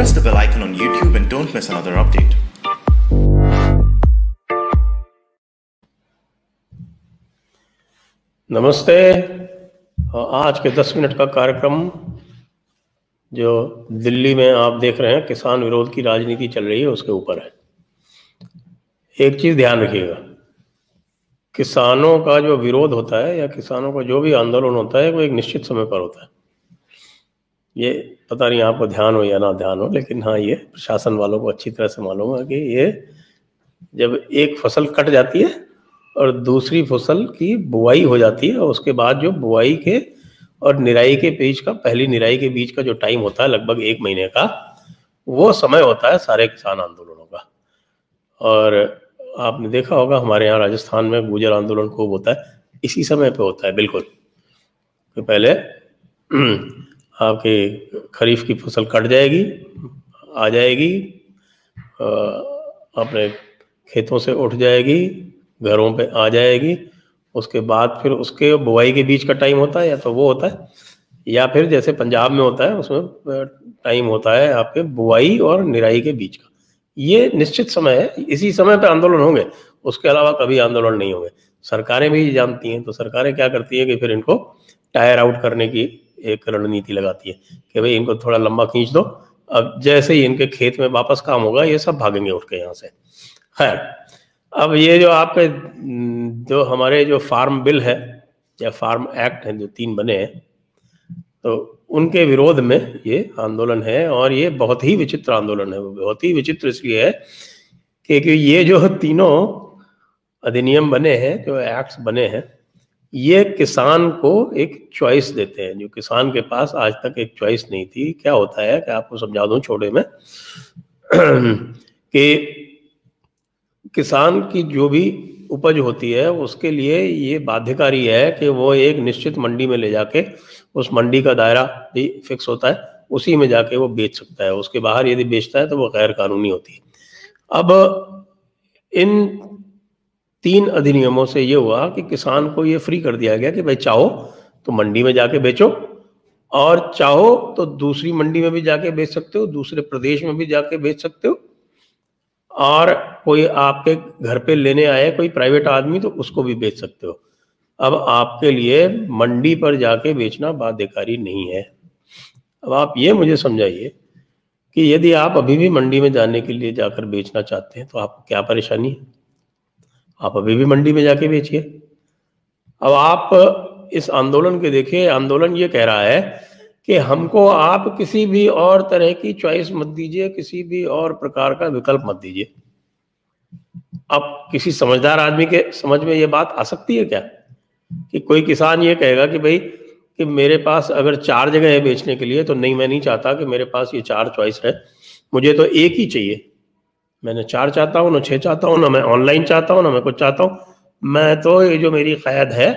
Press the bell icon on YouTube and don't miss another update. नमस्ते। आज के 10 minute का कार्यक्रम जो दिल्ली में आप देख रहे हैं, किसान विरोध की राजनीति चल रही है, उसके ऊपर है। एक चीज ध्यान रखिएगा, किसानों का जो विरोध होता है या किसानों का जो भी आंदोलन होता है वो एक निश्चित समय पर होता है। ये पता नहीं आपको ध्यान हो या ना ध्यान हो, लेकिन हाँ, ये प्रशासन वालों को अच्छी तरह से मालूम है कि ये जब एक फसल कट जाती है और दूसरी फसल की बुआई हो जाती है, और उसके बाद जो बुआई के और निराई के बीच का, पहली निराई के बीच का जो टाइम होता है लगभग एक महीने का, वो समय होता है सारे किसान आंदोलनों का। और आपने देखा होगा हमारे यहाँ राजस्थान में गुर्जर आंदोलन खूब होता है, इसी समय पे होता है। बिल्कुल तो पहले आपके खरीफ की फसल कट जाएगी, आ जाएगी, अपने खेतों से उठ जाएगी, घरों पे आ जाएगी, उसके बाद फिर उसके बुआई के बीच का टाइम होता है, या तो वो होता है या फिर जैसे पंजाब में होता है उसमें टाइम होता है आपके बुआई और निराई के बीच का। ये निश्चित समय है, इसी समय पे आंदोलन होंगे, उसके अलावा कभी आंदोलन नहीं होंगे। सरकारें भी जानती हैं, तो सरकारें क्या करती है कि फिर इनको टायर आउट करने की एक रणनीति लगाती है कि भाई इनको थोड़ा लंबा खींच दो, अब जैसे ही इनके खेत में वापस काम होगा ये सब भागेंगे उठ के यहाँ से। खैर, अब ये जो आपके जो हमारे जो फार्म बिल है या फार्म एक्ट है, जो तीन बने हैं, तो उनके विरोध में ये आंदोलन है। और ये बहुत ही विचित्र आंदोलन है। बहुत ही विचित्र इसलिए है क्योंकि ये जो तीनों अधिनियम बने हैं, जो एक्ट्स बने हैं, ये किसान को एक चॉइस देते हैं, जो किसान के पास आज तक एक चॉइस नहीं थी। क्या होता है कि आपको समझा दूं छोटे में कि किसान की जो भी उपज होती है उसके लिए ये बाध्यकारी है कि वो एक निश्चित मंडी में ले जाके, उस मंडी का दायरा भी फिक्स होता है, उसी में जाके वो बेच सकता है। उसके बाहर यदि बेचता है तो वो गैर कानूनी होती है। अब इन तीन अधिनियमों से ये हुआ कि किसान को ये फ्री कर दिया गया कि भाई चाहो तो मंडी में जाके बेचो, और चाहो तो दूसरी मंडी में भी जाके बेच सकते हो, दूसरे प्रदेश में भी जाके बेच सकते हो, और कोई आपके घर पे लेने आए कोई प्राइवेट आदमी तो उसको भी बेच सकते हो। अब आपके लिए मंडी पर जाके बेचना बाध्यकारी नहीं है। अब आप ये मुझे समझाइए कि यदि आप अभी भी मंडी में जाने के लिए जाकर बेचना चाहते हैं तो आपको क्या परेशानी है? आप अभी भी मंडी में जाके बेचिए। अब आप इस आंदोलन के देखिए, आंदोलन ये कह रहा है कि हमको आप किसी भी और तरह की चॉइस मत दीजिए, किसी भी और प्रकार का विकल्प मत दीजिए। अब किसी समझदार आदमी के समझ में ये बात आ सकती है क्या कि कोई किसान ये कहेगा कि भाई कि मेरे पास अगर चार जगह है बेचने के लिए, तो नहीं, मैं नहीं चाहता कि मेरे पास ये चार चॉइस है, मुझे तो एक ही चाहिए। मैंने चार चाहता हूँ ना, छः चाहता हूँ ना, मैं ऑनलाइन चाहता हूँ ना, मैं कुछ चाहता हूँ, मैं तो ये जो मेरी कैद है,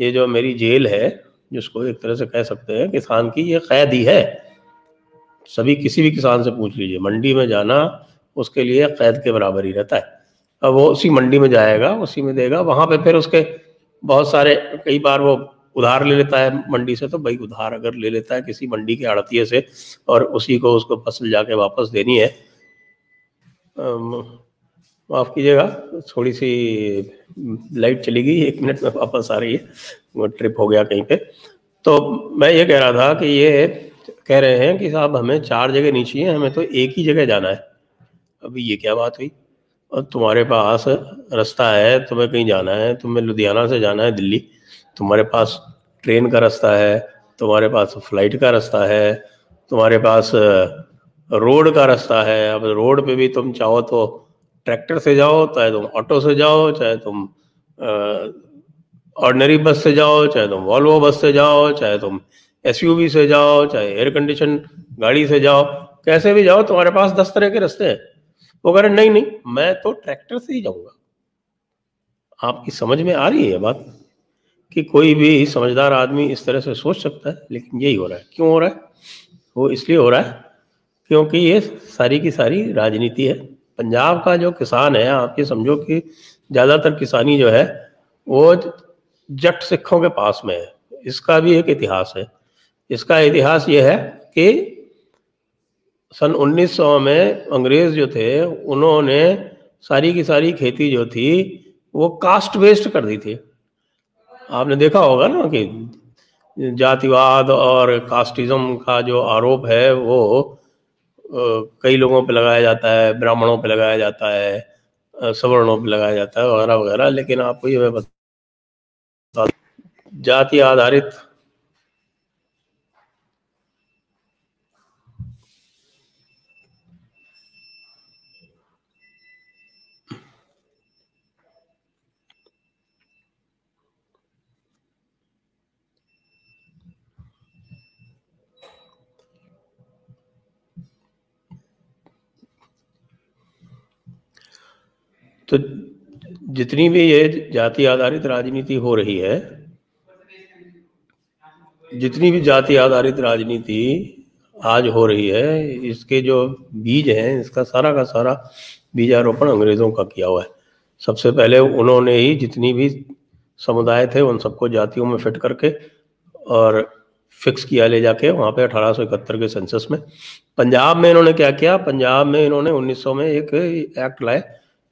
ये जो मेरी जेल है, जिसको एक तरह से कह सकते हैं किसान की ये कैद ही है। सभी किसी भी किसान से पूछ लीजिए, मंडी में जाना उसके लिए कैद के बराबर ही रहता है। अब वो उसी मंडी में जाएगा, उसी में देगा, वहाँ पे फिर उसके बहुत सारे, कई बार वो उधार ले लेता है मंडी से, तो भाई उधार अगर ले लेता है किसी मंडी के आड़तिये से और उसी को उसको फसल जाके वापस देनी है, माफ़ कीजिएगा थोड़ी सी लाइट चली गई, एक मिनट में वापस आ रही है, वो ट्रिप हो गया कहीं पे। तो मैं ये कह रहा था कि ये कह रहे हैं कि साहब हमें चार जगह नहीं चाहिए, हमें तो एक ही जगह जाना है। अभी ये क्या बात हुई? और तुम्हारे पास रास्ता है, तुम्हें कहीं जाना है, तुम्हें लुधियाना से जाना है दिल्ली, तुम्हारे पास ट्रेन का रास्ता है, तुम्हारे पास फ्लाइट का रास्ता है, तुम्हारे पास रोड का रास्ता है। अब रोड पे भी तुम चाहो तो ट्रैक्टर से जाओ, चाहे तुम ऑटो से जाओ, चाहे तुम ऑर्डिनरी बस से जाओ, चाहे तुम वॉल्वो बस से जाओ, चाहे तुम एसयूवी से जाओ, चाहे एयर कंडीशन गाड़ी से जाओ, कैसे भी जाओ तुम्हारे पास 10 तरह के रास्ते हैं। वो कह रहे नहीं, मैं तो ट्रैक्टर से ही जाऊँगा। आपकी समझ में आ रही है बात कि कोई भी समझदार आदमी इस तरह से सोच सकता है? लेकिन यही हो रहा है। क्यों हो रहा है? वो इसलिए हो रहा है क्योंकि ये सारी की सारी राजनीति है। पंजाब का जो किसान है, आप ये समझो कि ज़्यादातर किसानी जो है वो जट सिखों के पास में है। इसका भी एक इतिहास है। इसका इतिहास ये है कि सन 1900 में अंग्रेज जो थे उन्होंने सारी की सारी खेती जो थी वो कास्ट बेस्ड कर दी थी। आपने देखा होगा ना कि जातिवाद और कास्टिज्म का जो आरोप है वो कई लोगों पे लगाया जाता है, ब्राह्मणों पे लगाया जाता है, सवर्णों पे लगाया जाता है वगैरह वगैरह। लेकिन आपको ये मैं बता, जाति आधारित तो जितनी भी ये जाति आधारित राजनीति हो रही है, जितनी भी जाति आधारित राजनीति आज हो रही है, इसके जो बीज हैं, इसका सारा का सारा बीजारोपण अंग्रेजों का किया हुआ है। सबसे पहले उन्होंने ही जितनी भी समुदाय थे उन सबको जातियों में फिट करके और फिक्स किया ले जाके वहाँ पे 1871 के सेंसस में। पंजाब में इन्होंने क्या किया, पंजाब में इन्होंने 1900 में एक एक्ट लाए,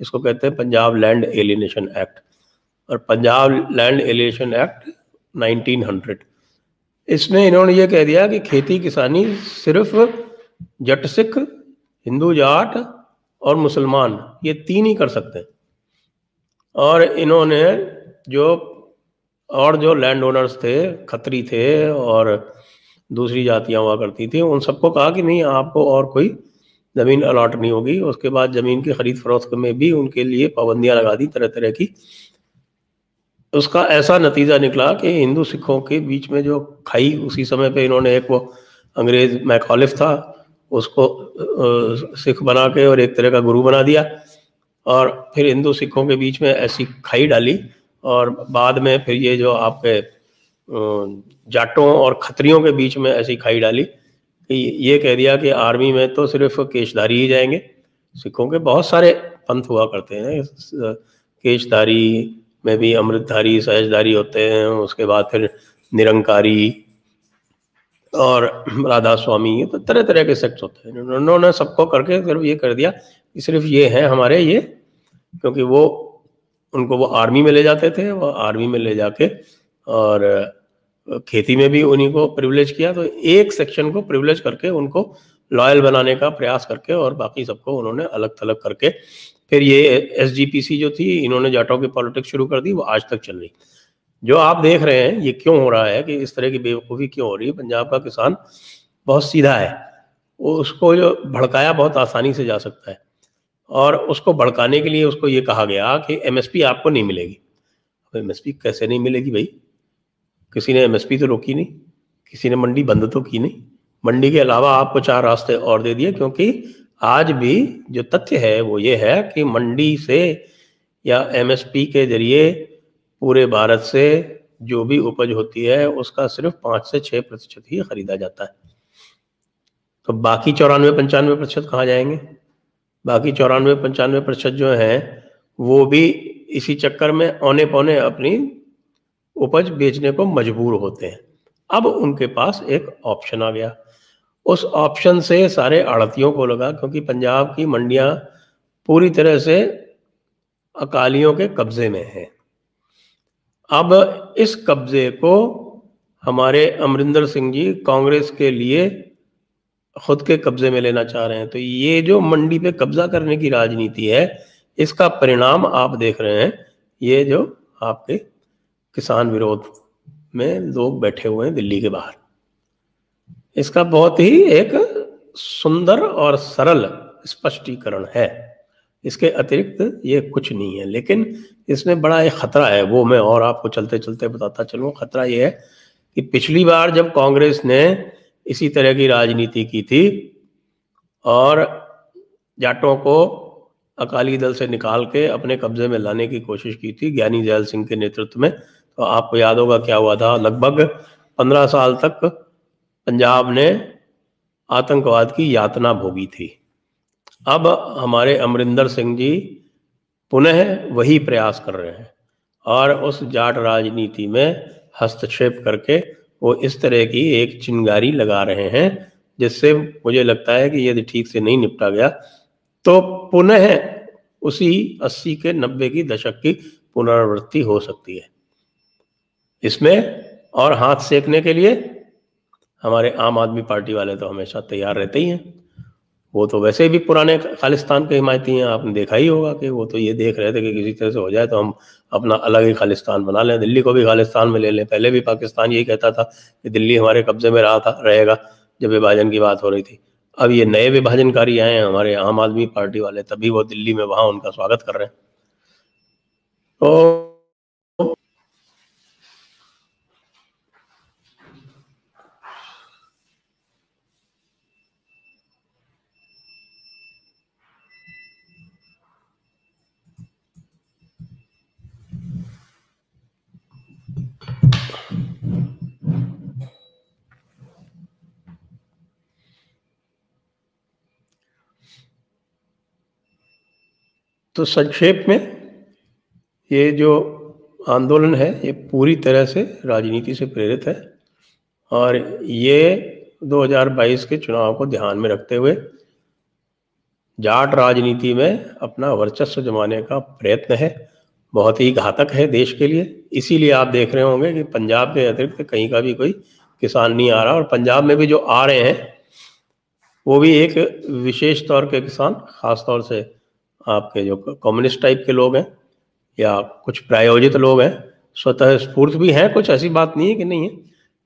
इसको कहते हैं पंजाब लैंड एलिनेशन एक्ट। और पंजाब लैंड एलिनेशन एक्ट 1900, इसमें इन्होंने ये कह दिया कि खेती किसानी सिर्फ जट सिख, हिंदू जाट और मुसलमान, ये तीन ही कर सकते हैं। और इन्होंने जो लैंड ओनर्स थे, खत्री थे और दूसरी जातियाँ हुआ करती थी, उन सबको कहा कि नहीं, आपको और कोई ज़मीन अलॉट नहीं होगी। उसके बाद ज़मीन की खरीद फरोख्त में भी उनके लिए पाबंदियां लगा दी तरह तरह की। उसका ऐसा नतीजा निकला कि हिंदू सिखों के बीच में जो खाई, उसी समय पे इन्होंने एक वो अंग्रेज़ मैकॉलिफ था उसको सिख बना के और एक तरह का गुरु बना दिया, और फिर हिंदू सिखों के बीच में ऐसी खाई डाली। और बाद में फिर ये जो आपके जाटों और खत्रियों के बीच में ऐसी खाई डाली कि ये कह दिया कि आर्मी में तो सिर्फ केशधारी ही जाएंगे। सिखों के बहुत सारे पंथ हुआ करते हैं, केशधारी में भी अमृतधारी, सहजधारी होते हैं, उसके बाद फिर निरंकारी और राधा स्वामी, तो तरह तरह के सेक्ट होते हैं। उन्होंने सबको करके सिर्फ ये कर दिया कि सिर्फ ये हैं हमारे ये, क्योंकि वो उनको वो आर्मी में ले जाते थे, वो आर्मी में ले जाके और खेती में भी उन्हीं को प्रिविलेज किया। तो एक सेक्शन को प्रिविलेज करके उनको लॉयल बनाने का प्रयास करके और बाकी सबको उन्होंने अलग थलग करके, फिर ये एसजीपीसी जो थी इन्होंने जाटों की पॉलिटिक्स शुरू कर दी, वो आज तक चल रही। जो आप देख रहे हैं ये क्यों हो रहा है, कि इस तरह की बेवकूफ़ी क्यों हो रही है। पंजाब का किसान बहुत सीधा है, उसको जो भड़काया बहुत आसानी से जा सकता है, और उसको भड़काने के लिए उसको ये कहा गया कि MSP आपको नहीं मिलेगी। अब MSP कैसे नहीं मिलेगी भाई, किसी ने MSP तो रोकी नहीं, किसी ने मंडी बंद तो की नहीं। मंडी के अलावा आपको चार रास्ते और दे दिए, क्योंकि आज भी जो तथ्य है वो ये है कि मंडी से या MSP के जरिए पूरे भारत से जो भी उपज होती है उसका सिर्फ 5 से 6% ही खरीदा जाता है। तो बाकी 94-95% कहाँ जाएंगे? बाकी 94-95% जो हैं वो भी इसी चक्कर में औने पौने अपनी उपज बेचने को मजबूर होते हैं। अब उनके पास एक ऑप्शन आ गया, उस ऑप्शन से सारे आड़तियों को लगा, क्योंकि पंजाब की मंडियां पूरी तरह से अकालियों के कब्जे में हैं। अब इस कब्जे को हमारे अमरिंदर सिंह जी कांग्रेस के लिए खुद के कब्जे में लेना चाह रहे हैं। तो ये जो मंडी पे कब्जा करने की राजनीति है, इसका परिणाम आप देख रहे हैं। ये जो आपके किसान विरोध में लोग बैठे हुए हैं दिल्ली के बाहर, इसका बहुत ही एक सुंदर और सरल स्पष्टीकरण है। इसके अतिरिक्त ये कुछ नहीं है। लेकिन इसमें बड़ा एक खतरा है, वो मैं और आपको चलते चलते बताता चलूँ। खतरा ये है कि पिछली बार जब कांग्रेस ने इसी तरह की राजनीति की थी और जाटों को अकाली दल से निकाल के अपने कब्जे में लाने की कोशिश की थी ज्ञानी जैल सिंह के नेतृत्व में, तो आपको याद होगा क्या हुआ था। लगभग 15 साल तक पंजाब ने आतंकवाद की यातना भोगी थी। अब हमारे अमरिंदर सिंह जी पुनः वही प्रयास कर रहे हैं और उस जाट राजनीति में हस्तक्षेप करके वो इस तरह की एक चिंगारी लगा रहे हैं जिससे मुझे लगता है कि यदि ठीक से नहीं निपटा गया तो पुनः उसी 80 के 90 की दशक की पुनरावृत्ति हो सकती है इसमें। और हाथ सेकने के लिए हमारे आम आदमी पार्टी वाले तो हमेशा तैयार रहते ही हैं, वो तो वैसे भी पुराने खालिस्तान के हिमायती हैं, आपने देखा ही होगा कि वो तो ये देख रहे थे कि किसी तरह से हो जाए तो हम अपना अलग ही खालिस्तान बना लें, दिल्ली को भी खालिस्तान में ले लें। पहले भी पाकिस्तान यही कहता था कि दिल्ली हमारे कब्जे में रहेगा जब विभाजन की बात हो रही थी। अब ये नए विभाजनकारी आए हैं हमारे आम आदमी पार्टी वाले, तभी वो दिल्ली में वहां उनका स्वागत कर रहे हैं। तो संक्षेप में ये जो आंदोलन है ये पूरी तरह से राजनीति से प्रेरित है और ये 2022 के चुनाव को ध्यान में रखते हुए जाट राजनीति में अपना वर्चस्व जमाने का प्रयत्न है, बहुत ही घातक है देश के लिए। इसीलिए आप देख रहे होंगे कि पंजाब के अतिरिक्त कहीं का भी कोई किसान नहीं आ रहा, और पंजाब में भी जो आ रहे हैं वो भी एक विशेष तौर के किसान, खासतौर से आपके जो कम्युनिस्ट टाइप के लोग हैं या कुछ प्रायोजित लोग हैं, स्वतः स्फूर्त भी हैं, कुछ ऐसी बात नहीं है कि नहीं है।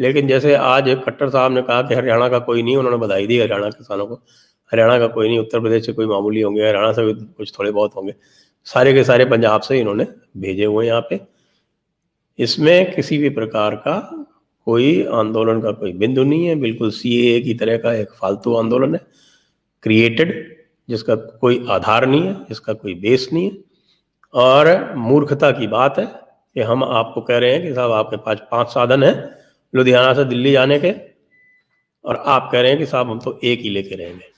लेकिन जैसे आज खट्टर साहब ने कहा कि हरियाणा का कोई नहीं, उन्होंने बधाई दी हरियाणा किसानों को, हरियाणा का कोई नहीं, उत्तर प्रदेश से कोई मामूली होंगे, हरियाणा से भी कुछ थोड़े बहुत होंगे, सारे के सारे पंजाब से इन्होंने भेजे हुए यहाँ पे। इसमें किसी भी प्रकार का कोई आंदोलन का कोई बिंदु नहीं है, बिल्कुल CAA की तरह का एक फालतू आंदोलन है क्रिएटेड, जिसका कोई आधार नहीं है, इसका कोई बेस नहीं है। और मूर्खता की बात है कि हम आपको कह रहे हैं कि साहब आपके पास 5 साधन हैं लुधियाना से दिल्ली जाने के, और आप कह रहे हैं कि साहब हम तो एक ही लेके रहेंगे।